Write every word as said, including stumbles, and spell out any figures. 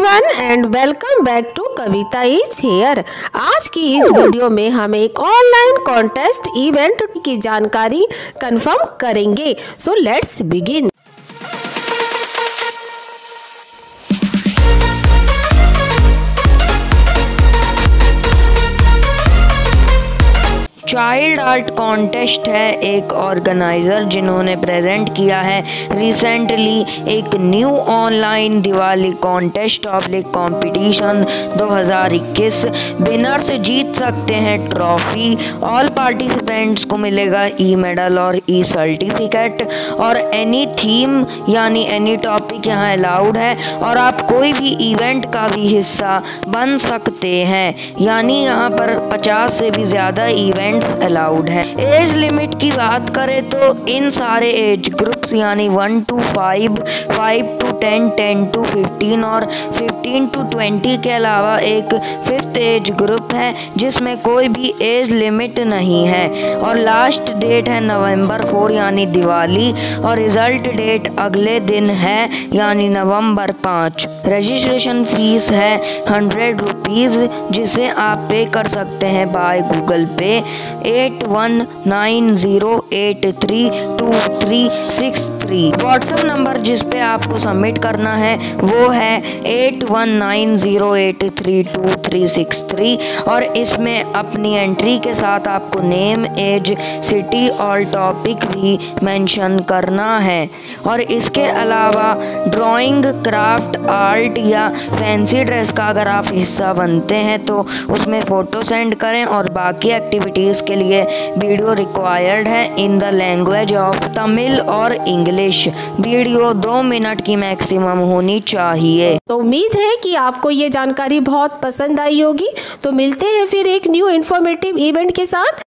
Everyone and welcome back to Kavita is here. आज की इस वीडियो में हम एक ऑनलाइन कॉन्टेस्ट इवेंट की जानकारी कंफर्म करेंगे। So let's begin. Child art contest है एक ऑर्गेनाइज़र जिन्होंने प्रेजेंट किया है रिसेंटली एक new online Diwali contest public competition दो हज़ार इक्कीस। विनर्स जीत सकते हैं ट्रॉफी। ऑल पार्टिसिपेंट्स को मिलेगा ई मेडल और ई सर्टिफिकेट। और एनी थीम यानी एनी टॉपिक यहाँ अलाउड है और आप कोई भी इवेंट का भी हिस्सा बन सकते हैं। यानी यहाँ पर पचास से भी ज़्यादा इवेंट अलाउड है। एज लिमिट की बात करें तो इन सारे एज ग्रुप्स यानी one to five, five to ten, ten to fifteen और फिफ्टीन टू ट्वेंटी के अलावा एक फिफ्थ एज ग्रुप है जिसमें कोई भी एज लिमिट नहीं है। और लास्ट डेट है नवंबर फोर यानी दिवाली और रिजल्ट डेट अगले दिन है यानी नवंबर पाँच। रजिस्ट्रेशन फीस है हंड्रेड रुपीज़ जिसे आप पे कर सकते हैं by Google Pay eight one nine zero eight three two three six three. WhatsApp number जिस पे आपको सबमिट करना है वो है eight one nine zero eight three two three six three. और इसमें अपनी एंट्री के साथ आपको नेम, एज, सिटी और टॉपिक भी मेंशन करना है। और इसके अलावा ड्राइंग, क्राफ्ट, आर्ट या फैंसी ड्रेस का अगर आप हिस्सा बनते हैं तो उसमें फ़ोटो सेंड करें। और बाकी एक्टिविटी के लिए वीडियो रिक्वायर्ड है in the language of Tamil और इंग्लिश। वीडियो दो मिनट की मैक्सिमम होनी चाहिए। तो उम्मीद है कि आपको ये जानकारी बहुत पसंद आई होगी। तो मिलते हैं फिर एक न्यू इंफॉर्मेटिव इवेंट के साथ।